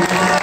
you so much.